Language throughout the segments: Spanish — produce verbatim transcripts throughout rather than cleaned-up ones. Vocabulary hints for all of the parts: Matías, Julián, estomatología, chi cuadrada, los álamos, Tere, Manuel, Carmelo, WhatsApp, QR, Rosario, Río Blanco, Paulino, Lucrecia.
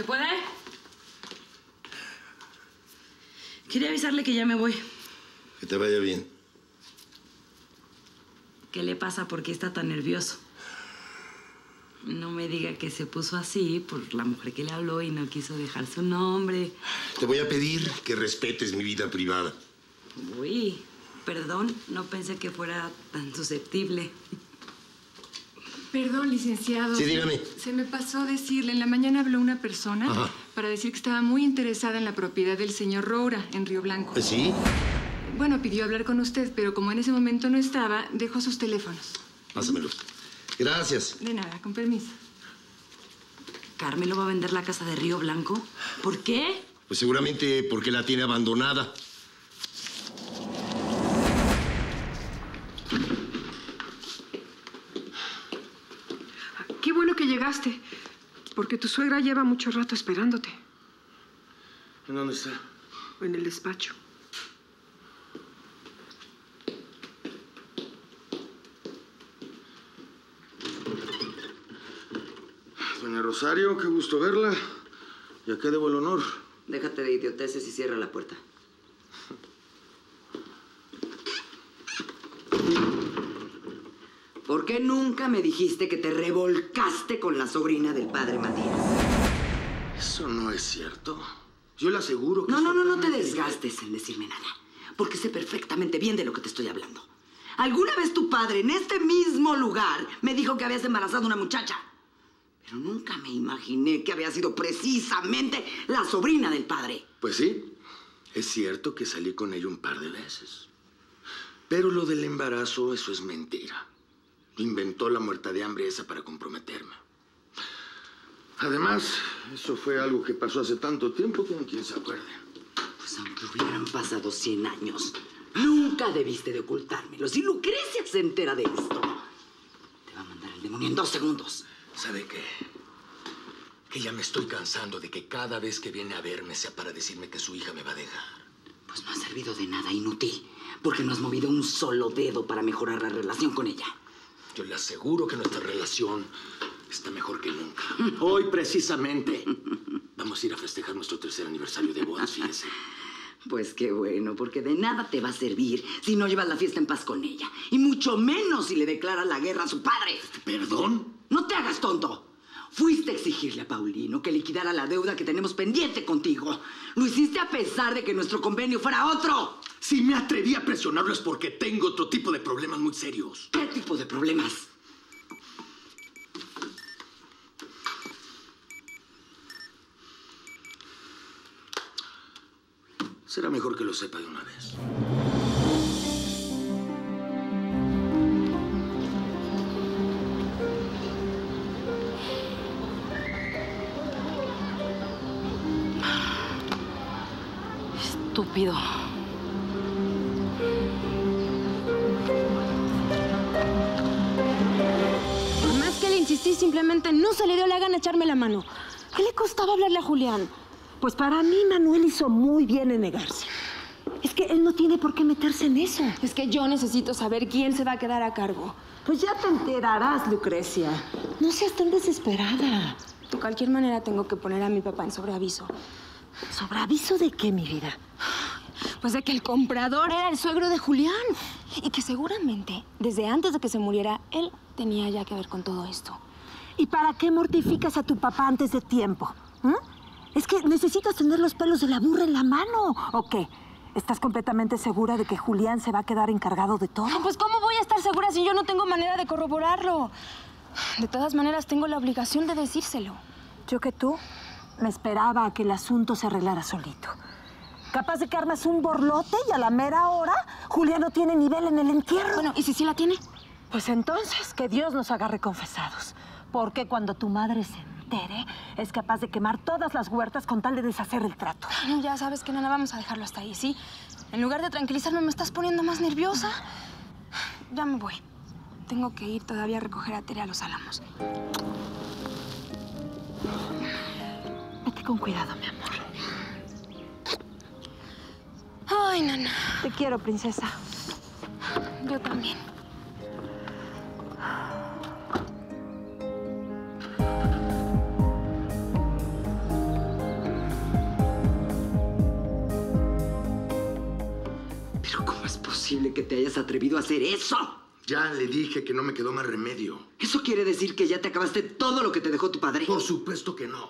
¿Se puede? Quería avisarle que ya me voy. Que te vaya bien. ¿Qué le pasa? ¿Por qué está tan nervioso? No me diga que se puso así por la mujer que le habló y no quiso dejar su nombre. Te voy a pedir que respetes mi vida privada. Uy, perdón, no pensé que fuera tan susceptible. Perdón, licenciado. Sí, dígame. Se me pasó decirle, en la mañana habló una persona. Ajá. Para decir que estaba muy interesada en la propiedad del señor Roura en Río Blanco. ¿Sí? Bueno, pidió hablar con usted, pero como en ese momento no estaba, dejó sus teléfonos. Pásamelos. Gracias. De nada, con permiso. ¿Carmelo va a vender la casa de Río Blanco? ¿Por qué? Pues seguramente porque la tiene abandonada. Qué bueno que llegaste, porque tu suegra lleva mucho rato esperándote. ¿En dónde está? En el despacho. Doña Rosario, qué gusto verla. ¿Y a qué debo el honor? Déjate de idioteces y cierra la puerta. ¿Por qué nunca me dijiste que te revolcaste con la sobrina del padre Matías? Eso no es cierto. Yo le aseguro que... No, no, no, no te desgastes en decirme nada. Porque sé perfectamente bien de lo que te estoy hablando. Alguna vez tu padre, en este mismo lugar, me dijo que habías embarazado a una muchacha. Pero nunca me imaginé que había sido precisamente la sobrina del padre. Pues sí, es cierto que salí con ella un par de veces. Pero lo del embarazo, eso es mentira. Inventó la muerta de hambre esa para comprometerme. Además, eso fue algo que pasó hace tanto tiempo que no quien se acuerde. Pues aunque hubieran pasado cien años, nunca debiste de ocultármelo. Si Lucrecia se entera de esto, te va a mandar el demonio en dos segundos. ¿Sabe qué? Que ya me estoy cansando de que cada vez que viene a verme sea para decirme que su hija me va a dejar. Pues no ha servido de nada, inútil. Porque no has movido un solo dedo para mejorar la relación con ella. Yo le aseguro que nuestra relación está mejor que nunca. Hoy, precisamente, vamos a ir a festejar nuestro tercer aniversario de bodas, fíjese. Pues qué bueno, porque de nada te va a servir si no llevas la fiesta en paz con ella. Y mucho menos si le declaras la guerra a su padre. ¿Perdón? ¡No te hagas tonto! Fuiste a exigirle a Paulino que liquidara la deuda que tenemos pendiente contigo. Lo hiciste a pesar de que nuestro convenio fuera otro. Si me atreví a presionarlo es porque tengo otro tipo de problemas muy serios. ¿Qué tipo de problemas? Será mejor que lo sepa de una vez. Estúpido. Sí, simplemente no se le dio la gana echarme la mano. ¿Qué le costaba hablarle a Julián? Pues para mí Manuel hizo muy bien en negarse. Es que él no tiene por qué meterse en eso. Es que yo necesito saber quién se va a quedar a cargo. Pues ya te enterarás, Lucrecia. No seas tan desesperada. De cualquier manera tengo que poner a mi papá en sobreaviso. ¿Sobreaviso de qué, mi vida? Pues de que el comprador era el suegro de Julián. Y que seguramente, desde antes de que se muriera, él tenía ya que ver con todo esto. ¿Y para qué mortificas a tu papá antes de tiempo? ¿Eh? Es que necesitas tener los pelos de la burra en la mano, ¿o qué? ¿Estás completamente segura de que Julián se va a quedar encargado de todo? Pues ¿cómo voy a estar segura si yo no tengo manera de corroborarlo? De todas maneras, tengo la obligación de decírselo. Yo que tú me esperaba a que el asunto se arreglara solito. Capaz de que armas un borlote y a la mera hora Julián no tiene nivel en el entierro. Bueno, ¿y si sí la tiene? Pues entonces que Dios nos agarre confesados. Porque cuando tu madre se entere, es capaz de quemar todas las huertas con tal de deshacer el trato. Ay, ya sabes que nada, vamos a dejarlo hasta ahí, ¿sí? En lugar de tranquilizarme, me estás poniendo más nerviosa. Ya me voy. Tengo que ir todavía a recoger a Tere a los Álamos. Vete con cuidado, mi amor. Ay, nana. Te quiero, princesa. Yo también. posible que te hayas atrevido a hacer eso? Ya le dije que no me quedó más remedio. ¿Eso quiere decir que ya te acabaste todo lo que te dejó tu padre? Por supuesto que no.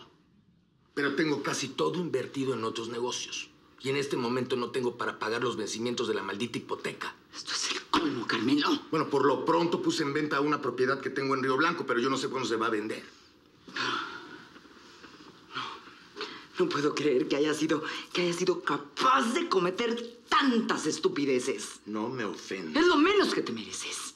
Pero tengo casi todo invertido en otros negocios. Y en este momento no tengo para pagar los vencimientos de la maldita hipoteca. Esto es el colmo, Carmelo. Bueno, por lo pronto puse en venta una propiedad que tengo en Río Blanco, pero yo no sé cuándo se va a vender. No, no puedo creer que haya sido, que haya sido capaz de cometer tantas estupideces. No me ofendas. Es lo menos que te mereces.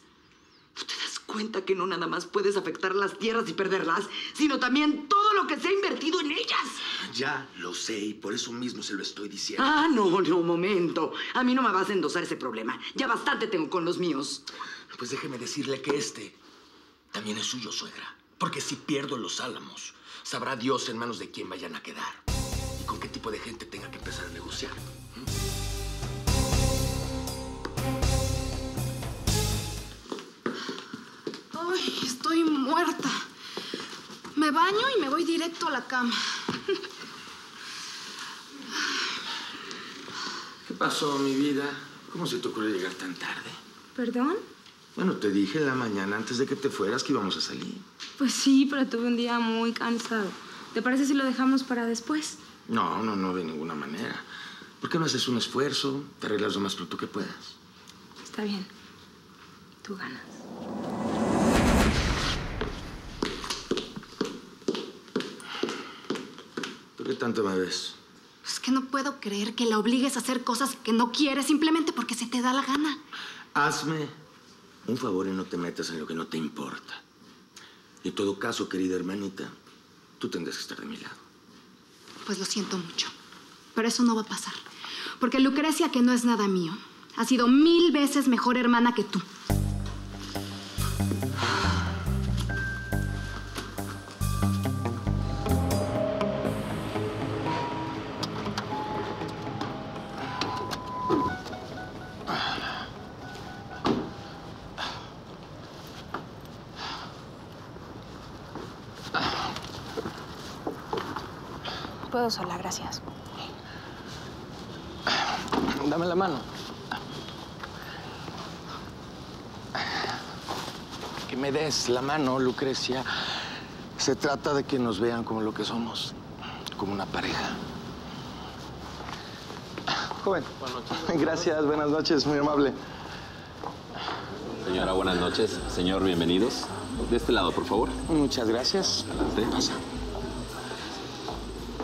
¿Tú te das cuenta que no nada más puedes afectar las tierras y perderlas, sino también todo lo que se ha invertido en ellas? Ya lo sé y por eso mismo se lo estoy diciendo. Ah, no, no, momento. A mí no me vas a endosar ese problema. Ya bastante tengo con los míos. Pues déjeme decirle que este también es suyo, suegra. Porque si pierdo los álamos, sabrá Dios en manos de quién vayan a quedar y con qué tipo de gente tenga que empezar a negociar. Ay, estoy muerta. Me baño y me voy directo a la cama. ¿Qué pasó, mi vida? ¿Cómo se te ocurrió llegar tan tarde? ¿Perdón? Bueno, te dije en la mañana antes de que te fueras que íbamos a salir. Pues sí, pero tuve un día muy cansado. ¿Te parece si lo dejamos para después? No, no, no, de ninguna manera. ¿Por qué no haces un esfuerzo? Te arreglas lo más pronto que puedas. Está bien. Tú ganas. ¿Tú qué tanto me ves? Es que no puedo creer que la obligues a hacer cosas que no quieres simplemente porque se te da la gana. Hazme un favor y no te metas en lo que no te importa. En todo caso, querida hermanita, tú tendrás que estar de mi lado. Pues lo siento mucho, pero eso no va a pasar. Porque Lucrecia, que no es nada mío, ha sido mil veces mejor hermana que tú. Puedo sola, gracias. Dame la mano. Que me des la mano, Lucrecia. Se trata de que nos vean como lo que somos, como una pareja. Joven, buenas noches. Gracias, buenas noches, muy amable. Señora, buenas noches. Señor, bienvenidos. De este lado, por favor. Muchas gracias. Adelante. Pasa.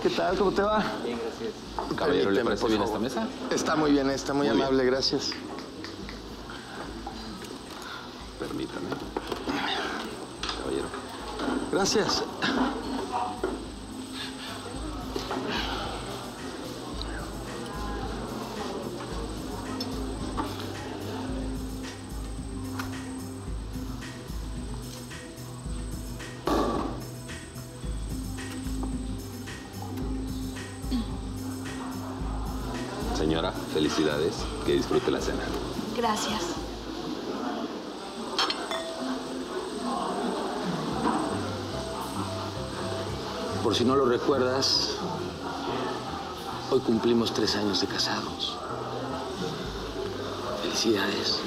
¿Qué tal? ¿Cómo te va? Bien, gracias. Caballero, ¿le parece bien esta mesa? Está muy bien, está muy, muy amable, bien. Gracias. Permítame. Caballero. Gracias. Señora, felicidades. Que disfrute la cena. Gracias. Por si no lo recuerdas, hoy cumplimos tres años de casados. Felicidades.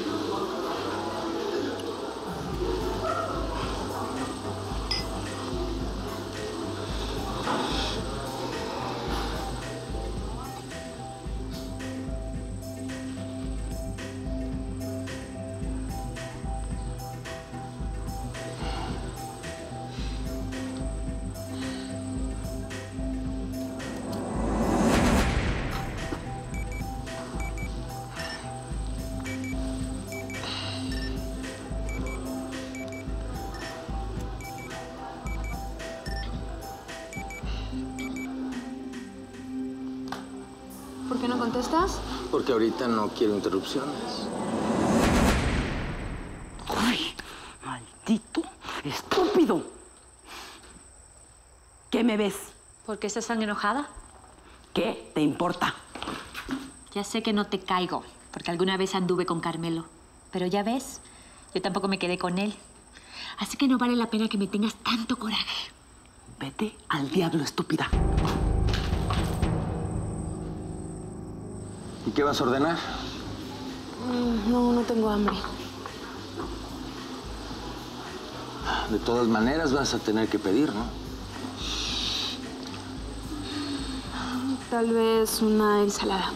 ¿Por qué no contestas? Porque ahorita no quiero interrupciones. ¡Ay! ¡Maldito estúpido! ¿Qué me ves? ¿Por qué estás tan enojada? ¿Qué te importa? Ya sé que no te caigo, porque alguna vez anduve con Carmelo. Pero ya ves, yo tampoco me quedé con él. Así que no vale la pena que me tengas tanto coraje. Vete al diablo, estúpida. ¿Y qué vas a ordenar? No, no tengo hambre. De todas maneras vas a tener que pedir, ¿no? Tal vez una ensalada.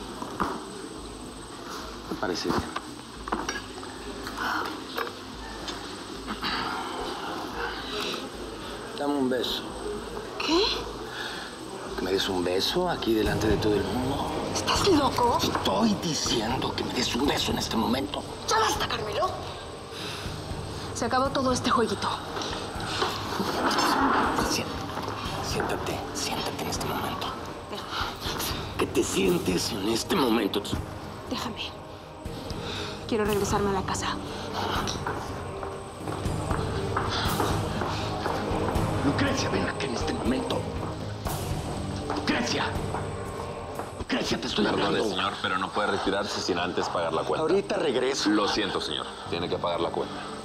Me parece bien. Dame un beso. ¿Qué? Que me des un beso aquí delante de todo el mundo. ¿Estás loco? Estoy diciendo que me des un beso en este momento. Ya basta, Carmelo. Se acabó todo este jueguito. Siéntate, siéntate en este momento. Déjame. ¿Qué te sientes en este momento? Déjame. Quiero regresarme a la casa. Lucrecia, ven acá en este momento. Lucrecia. Lucrecia, te estoy hablando. Perdón, señor, pero no puede retirarse sin antes pagar la cuenta. Ahorita regreso. Lo siento, señor. Tiene que pagar la cuenta.